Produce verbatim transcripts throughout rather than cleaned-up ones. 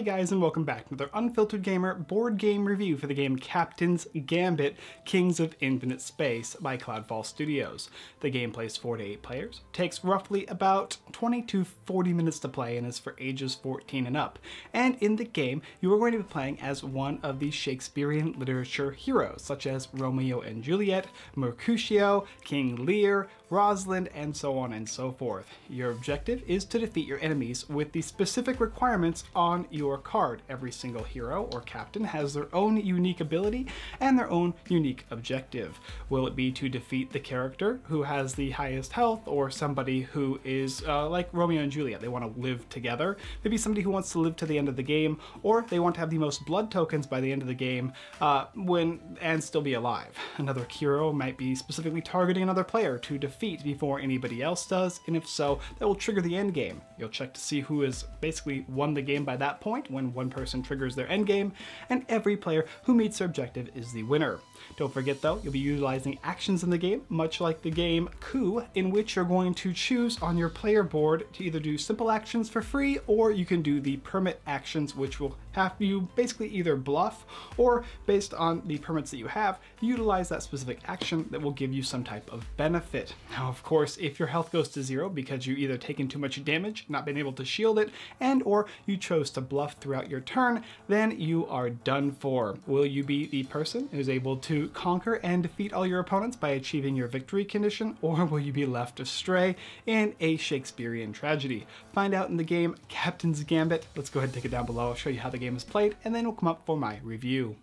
Hey guys, and welcome back to another Unfiltered Gamer board game review for the game Captain's Gambit Kings of Infinite Space by Cloudfall Studios. The game plays four to eight players, takes roughly about twenty to forty minutes to play, and is for ages fourteen and up. And in the game, you are going to be playing as one of the Shakespearean literature heroes, such as Romeo and Juliet, Mercutio, King Lear, Rosalind, and so on and so forth. Your objective is to defeat your enemies with the specific requirements on your card. Every single hero or captain has their own unique ability and their own unique objective. Will it be to defeat the character who has the highest health, or somebody who is uh, like Romeo and Juliet? They want to live together. Maybe somebody who wants to live to the end of the game, or they want to have the most blood tokens by the end of the game uh, when and still be alive. Another hero might be specifically targeting another player to defeat before anybody else does, and if so, that will trigger the end game. You'll check to see who has basically won the game by that point, when one person triggers their end game, and every player who meets their objective is the winner. Don't forget though, you'll be utilizing actions in the game, much like the game Coup, in which you're going to choose on your player board to either do simple actions for free, or you can do the permit actions, which will have you basically either bluff, or based on the permits that you have, utilize that specific action that will give you some type of benefit. Now, of course, if your health goes to zero because you either taken too much damage, not been able to shield it, and or you chose to bluff throughout your turn, then you are done for. Will you be the person who's able to conquer and defeat all your opponents by achieving your victory condition, or will you be left astray in a Shakespearean tragedy? Find out in the game Captain's Gambit. Let's go ahead and take it down below. I'll show you how the game is played, and then we'll come up for my review.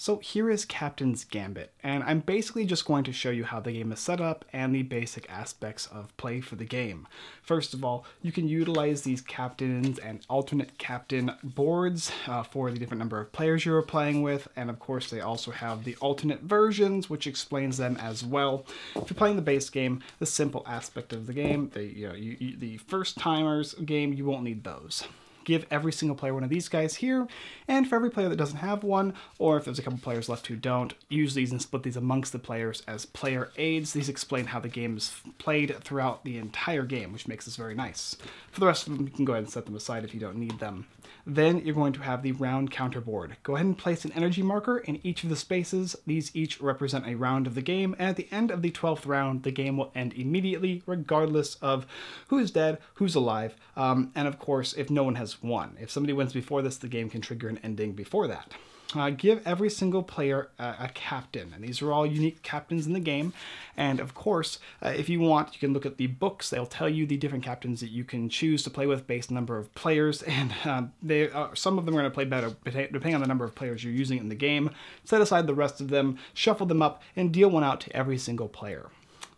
So here is Captain's Gambit, and I'm basically just going to show you how the game is set up and the basic aspects of play for the game. First of all, you can utilize these captains and alternate captain boards uh, for the different number of players you are playing with, and of course they also have the alternate versions, which explains them as well. If you're playing the base game, the simple aspect of the game, the, you know, you, you, the first timers game, you won't need those. Give every single player one of these guys here, and for every player that doesn't have one, or if there's a couple players left who don't, use these and split these amongst the players as player aids. These explain how the game is played throughout the entire game, which makes this very nice. For the rest of them, you can go ahead and set them aside if you don't need them. Then you're going to have the round counter board. Go ahead and place an energy marker in each of the spaces. These each represent a round of the game, and at the end of the twelfth round, the game will end immediately, regardless of who is dead, who's alive, um, and of course, if no one has won. If somebody wins before this, the game can trigger an ending before that. Uh, give every single player uh, a captain, and these are all unique captains in the game, and of course uh, if you want, you can look at the books. They'll tell you the different captains that you can choose to play with based on the number of players, and uh, they are, some of them are going to play better depending on the number of players you're using in the game. Set aside the rest of them, shuffle them up, and deal one out to every single player.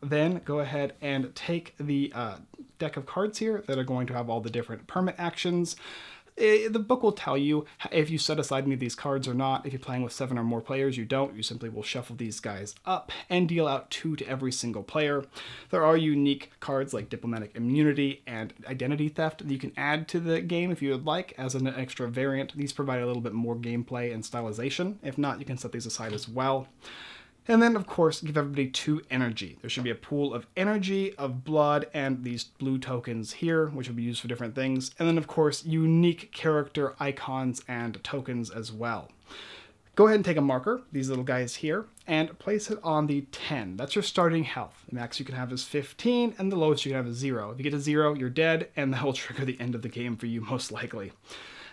Then go ahead and take the uh, deck of cards here that are going to have all the different permit actions. It, the book will tell you if you set aside any of these cards or not. If you're playing with seven or more players, you don't. You simply will shuffle these guys up and deal out two to every single player. There are unique cards like diplomatic immunity and identity theft that you can add to the game if you would like as an extra variant. These provide a little bit more gameplay and stylization. If not, you can set these aside as well. And then, of course, give everybody two energy. There should be a pool of energy, of blood, and these blue tokens here, which will be used for different things. And then, of course, unique character icons and tokens as well. Go ahead and take a marker, these little guys here, and place it on the ten. That's your starting health. The max you can have is fifteen, and the lowest you can have is zero. If you get to zero, you're dead, and that will trigger the end of the game for you, most likely.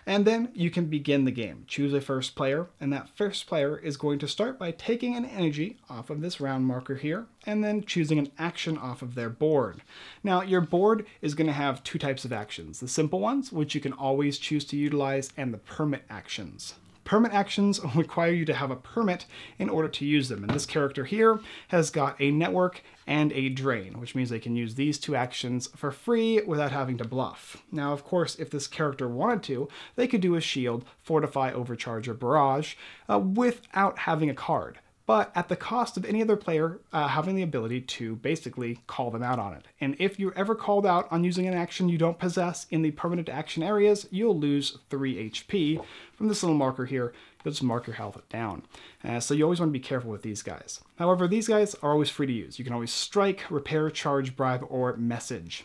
And then you can begin the game. Choose a first player, and that first player is going to start by taking an energy off of this round marker here, and then choosing an action off of their board. Now, your board is going to have two types of actions. The simple ones, which you can always choose to utilize, and the permit actions. Permit actions require you to have a permit in order to use them. And this character here has got a network and a drain, which means they can use these two actions for free without having to bluff. Now, of course, if this character wanted to, they could do a shield, fortify, overcharge, or barrage uh, without having a card, but at the cost of any other player uh, having the ability to basically call them out on it. And if you're ever called out on using an action you don't possess in the permanent action areas, you'll lose three H P from this little marker here, you'll just mark your health down. Uh, so you always want to be careful with these guys. However, these guys are always free to use. You can always strike, repair, charge, bribe, or message.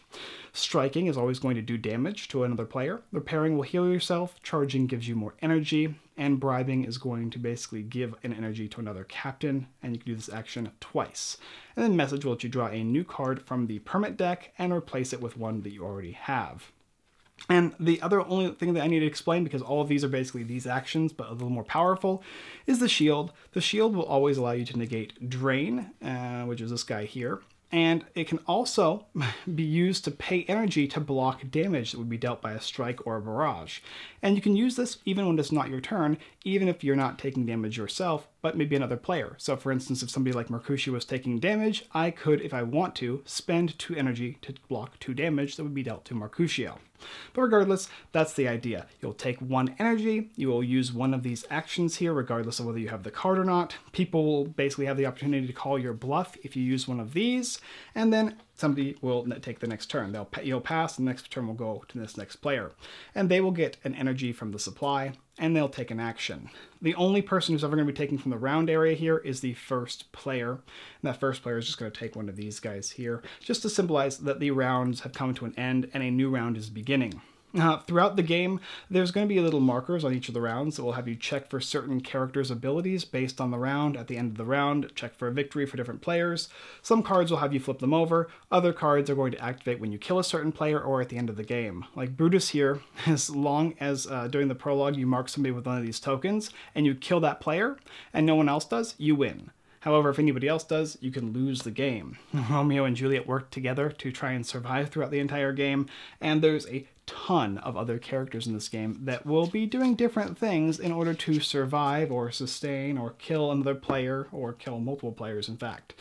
Striking is always going to do damage to another player. Repairing will heal yourself. Charging gives you more energy. And bribing is going to basically give an energy to another captain, and you can do this action twice. And then message will let you draw a new card from the permit deck and replace it with one that you already have. And the other only thing that I need to explain, because all of these are basically these actions, but a little more powerful, is the shield. The shield will always allow you to negate drain, uh, which is this guy here. And it can also be used to pay energy to block damage that would be dealt by a strike or a barrage. And you can use this even when it's not your turn, even if you're not taking damage yourself, but maybe another player. So for instance, if somebody like Mercutio was taking damage, I could, if I want to, spend two energy to block two damage that would be dealt to Mercutio. But regardless, that's the idea. You'll take one energy, you will use one of these actions here, regardless of whether you have the card or not. People will basically have the opportunity to call your bluff if you use one of these, and then somebody will take the next turn. They'll you'll pass, and the next turn will go to this next player. And they will get an energy from the supply, and they'll take an action. The only person who's ever going to be taking from the round area here is the first player. And that first player is just going to take one of these guys here, just to symbolize that the rounds have come to an end and a new round is beginning. Uh, throughout the game, there's going to be little markers on each of the rounds that will have you check for certain characters' abilities based on the round. At the end of the round, check for a victory for different players. Some cards will have you flip them over. Other cards are going to activate when you kill a certain player or at the end of the game. Like Brutus here, as long as uh, during the prologue you mark somebody with one of these tokens and you kill that player and no one else does, you win. However, if anybody else does, you can lose the game. Romeo and Juliet work together to try and survive throughout the entire game, and there's a ton of other characters in this game that will be doing different things in order to survive or sustain or kill another player, or kill multiple players, in fact.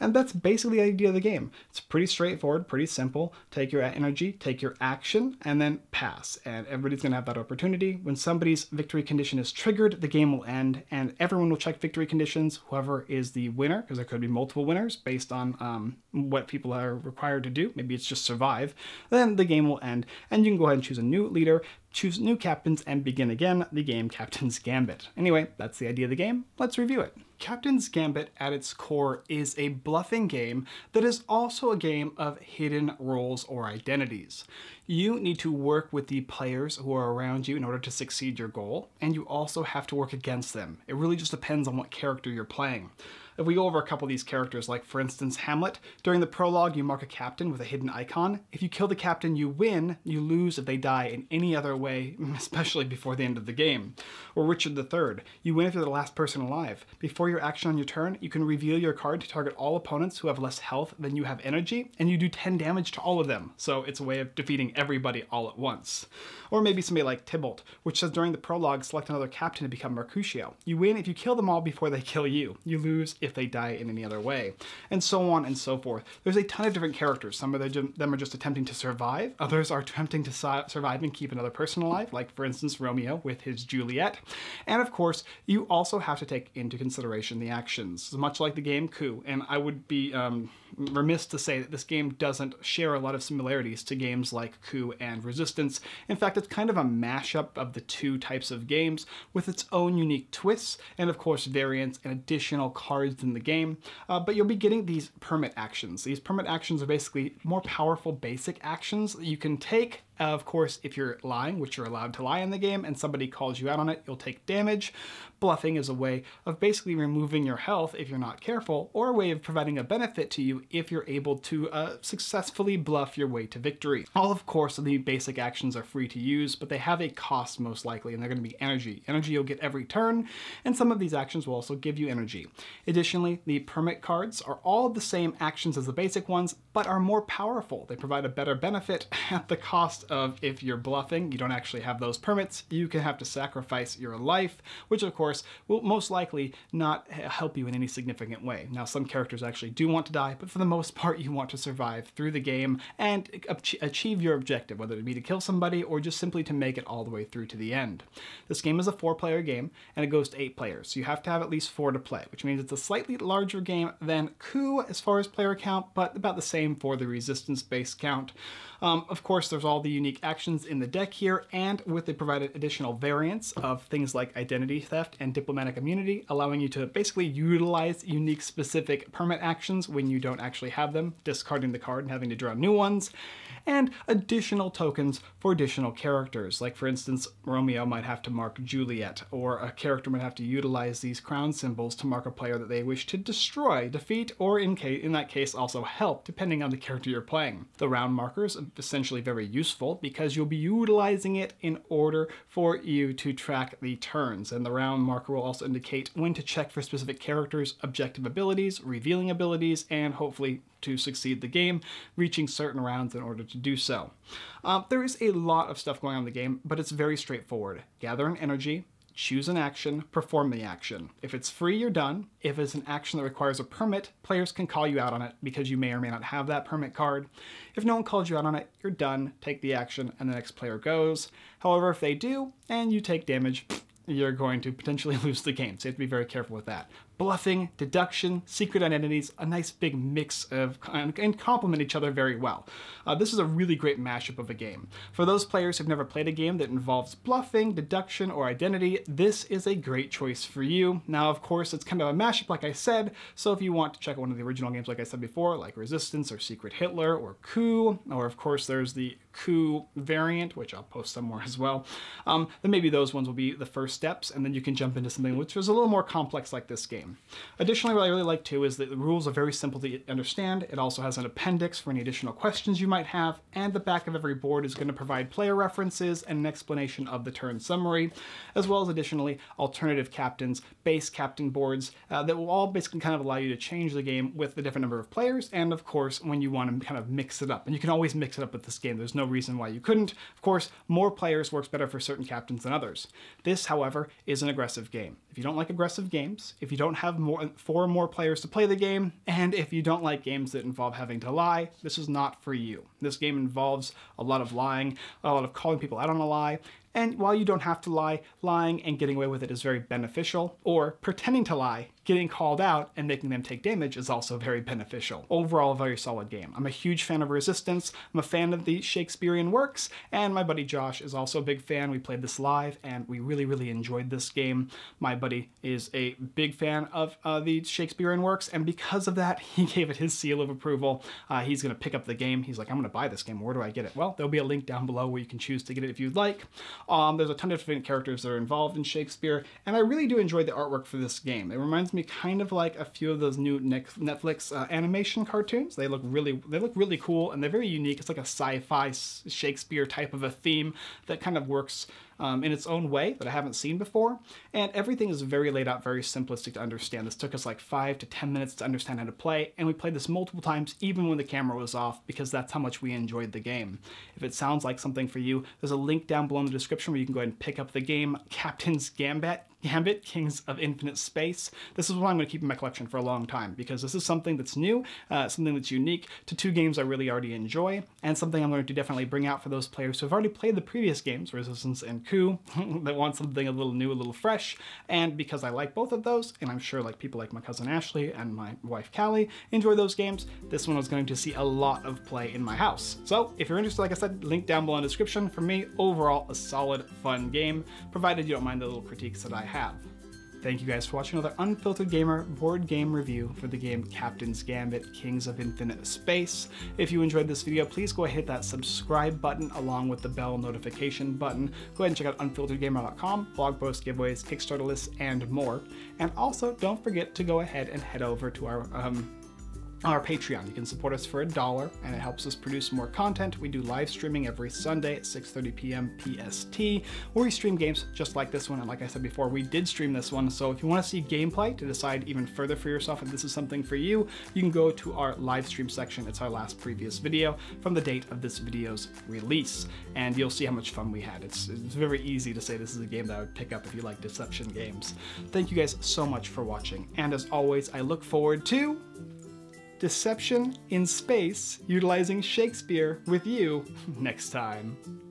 And that's basically the idea of the game. It's pretty straightforward, pretty simple. Take your energy, take your action, and then pass. And everybody's going to have that opportunity. When somebody's victory condition is triggered, the game will end, and everyone will check victory conditions. Whoever is the winner, because there could be multiple winners based on um, what people are required to do. Maybe it's just survive. Then the game will end, and you can go ahead and choose a new leader, choose new captains, and begin again the game Captain's Gambit. Anyway, that's the idea of the game. Let's review it. Captain's Gambit, at its core, is a bluffing game that is also a game of hidden roles or identities. You need to work with the players who are around you in order to succeed your goal, and you also have to work against them. It really just depends on what character you're playing. If we go over a couple of these characters, like for instance Hamlet, during the prologue you mark a captain with a hidden icon. If you kill the captain, you win. You lose if they die in any other way, especially before the end of the game. Or Richard the Third, you win if you're the last person alive. Before your action on your turn, you can reveal your card to target all opponents who have less health than you have energy, and you do ten damage to all of them, so it's a way of defeating everybody all at once. Or maybe somebody like Tybalt, which says during the prologue, select another captain to become Mercutio. You win if you kill them all before they kill you. You lose if they die in any other way, and so on and so forth. There's a ton of different characters. Some of them are just attempting to survive, others are attempting to survive and keep another person alive, like for instance Romeo with his Juliet. And of course, you also have to take into consideration the actions, much like the game Coup, and I would be um, remiss to say that this game doesn't share a lot of similarities to games like Coup and Resistance. In fact, it's kind of a mashup of the two types of games with its own unique twists, and of course variants and additional cards in the game, uh, but you'll be getting these permit actions. These permit actions are basically more powerful basic actions that you can take. Uh, of course, if you're lying, which you're allowed to lie in the game, and somebody calls you out on it, you'll take damage. Bluffing is a way of basically removing your health if you're not careful, or a way of providing a benefit to you if you're able to uh, successfully bluff your way to victory. All, of course, the basic actions are free to use, but they have a cost most likely, and they're going to be energy. Energy you'll get every turn, and some of these actions will also give you energy. Additionally, the permit cards are all the same actions as the basic ones, but are more powerful. They provide a better benefit at the cost of if you're bluffing, you don't actually have those permits, you can have to sacrifice your life, which of course will most likely not help you in any significant way. Now, some characters actually do want to die, but for the most part, you want to survive through the game and achieve your objective, whether it be to kill somebody or just simply to make it all the way through to the end. This game is a four-player game, and it goes to eight players, so you have to have at least four to play, which means it's a slightly larger game than Coup as far as player count, but about the same for the Resistance-based count. Um, of course, there's all the unique actions in the deck here, and with the provided additional variants of things like identity theft and diplomatic immunity, allowing you to basically utilize unique specific permit actions when you don't actually have them, discarding the card and having to draw new ones, and additional tokens for additional characters. Like for instance, Romeo might have to mark Juliet, or a character might have to utilize these crown symbols to mark a player that they wish to destroy, defeat, or in, case, in that case also help, depending on the character you're playing. The round markers are essentially very useful because you'll be utilizing it in order for you to track the turns, and the round marker will also indicate when to check for specific characters, objective abilities, revealing abilities, and hopefully to succeed the game, reaching certain rounds in order to do so. Um, there is a lot of stuff going on in the game, but it's very straightforward. Gather an energy, choose an action, perform the action. If it's free, you're done. If it's an action that requires a permit, players can call you out on it because you may or may not have that permit card. If no one calls you out on it, you're done, take the action, and the next player goes. However, if they do, and you take damage, you're going to potentially lose the game, so you have to be very careful with that. Bluffing, deduction, secret identities, a nice big mix of, and complement each other very well. Uh, this is a really great mashup of a game. For those players who've never played a game that involves bluffing, deduction, or identity, this is a great choice for you. Now, of course, it's kind of a mashup, like I said, so if you want to check out one of the original games, like I said before, like Resistance or Secret Hitler or Coup, or of course, there's the Coup variant, which I'll post somewhere as well, um, then maybe those ones will be the first steps, and then you can jump into something which is a little more complex like this game. Additionally, what I really like too is that the rules are very simple to understand. It also has an appendix for any additional questions you might have, and the back of every board is going to provide player references and an explanation of the turn summary, as well as additionally alternative captains, base captain boards uh, that will all basically kind of allow you to change the game with the different number of players, and of course when you want to kind of mix it up. And you can always mix it up with this game. There's no reason why you couldn't. Of course, more players works better for certain captains than others. This, however, However, is an aggressive game. If you don't like aggressive games, if you don't have more, four or more players to play the game, and if you don't like games that involve having to lie, this is not for you. This game involves a lot of lying, a lot of calling people out on a lie, and while you don't have to lie, lying and getting away with it is very beneficial, or pretending to lie, getting called out and making them take damage is also very beneficial. Overall, a very solid game. I'm a huge fan of Resistance, I'm a fan of the Shakespearean works, and my buddy Josh is also a big fan. We played this live and we really, really enjoyed this game. My buddy is a big fan of uh, the Shakespearean works, and because of that, he gave it his seal of approval. Uh, he's gonna pick up the game. He's like, I'm gonna buy this game, where do I get it? Well, there'll be a link down below where you can choose to get it if you'd like. Um, there's a ton of different characters that are involved in Shakespeare, and I really do enjoy the artwork for this game. It reminds me kind of like a few of those new Netflix uh, animation cartoons. They look really, they look really cool, and they're very unique. It's like a sci-fi Shakespeare type of a theme that kind of works Um, in its own way that I haven't seen before, and everything is very laid out, very simplistic to understand. This took us like five to ten minutes to understand how to play, and we played this multiple times even when the camera was off, because that's how much we enjoyed the game. If it sounds like something for you, there's a link down below in the description where you can go ahead and pick up the game Captain's Gambit Gambit Kings of Infinite Space. This is what I'm going to keep in my collection for a long time, because this is something that's new, uh, something that's unique to two games I really already enjoy, and something I'm going to definitely bring out for those players who have already played the previous games, Resistance and Coup, that want something a little new, a little fresh. And because I like both of those, and I'm sure like people like my cousin Ashley and my wife Callie enjoy those games, this one is going to see a lot of play in my house. So if you're interested, like I said, link down below in the description. For me, overall, a solid, fun game, provided you don't mind the little critiques that I have. have. Thank you guys for watching another Unfiltered Gamer board game review for the game Captain's Gambit Kings of Infinite Space. If you enjoyed this video, please go ahead and hit that subscribe button along with the bell notification button. Go ahead and check out unfiltered gamer dot com, blog posts, giveaways, Kickstarter lists, and more. And also, don't forget to go ahead and head over to our um, our Patreon. You can support us for a dollar, and it helps us produce more content. We do live streaming every Sunday at six thirty p m P S T, where we stream games just like this one. And like I said before, we did stream this one. So if you want to see gameplay to decide even further for yourself if this is something for you, you can go to our live stream section. It's our last previous video from the date of this video's release, and you'll see how much fun we had. It's, it's very easy to say this is a game that I would pick up if you like deception games. Thank you guys so much for watching. And as always, I look forward to Deception in Space, utilizing Shakespeare with you next time.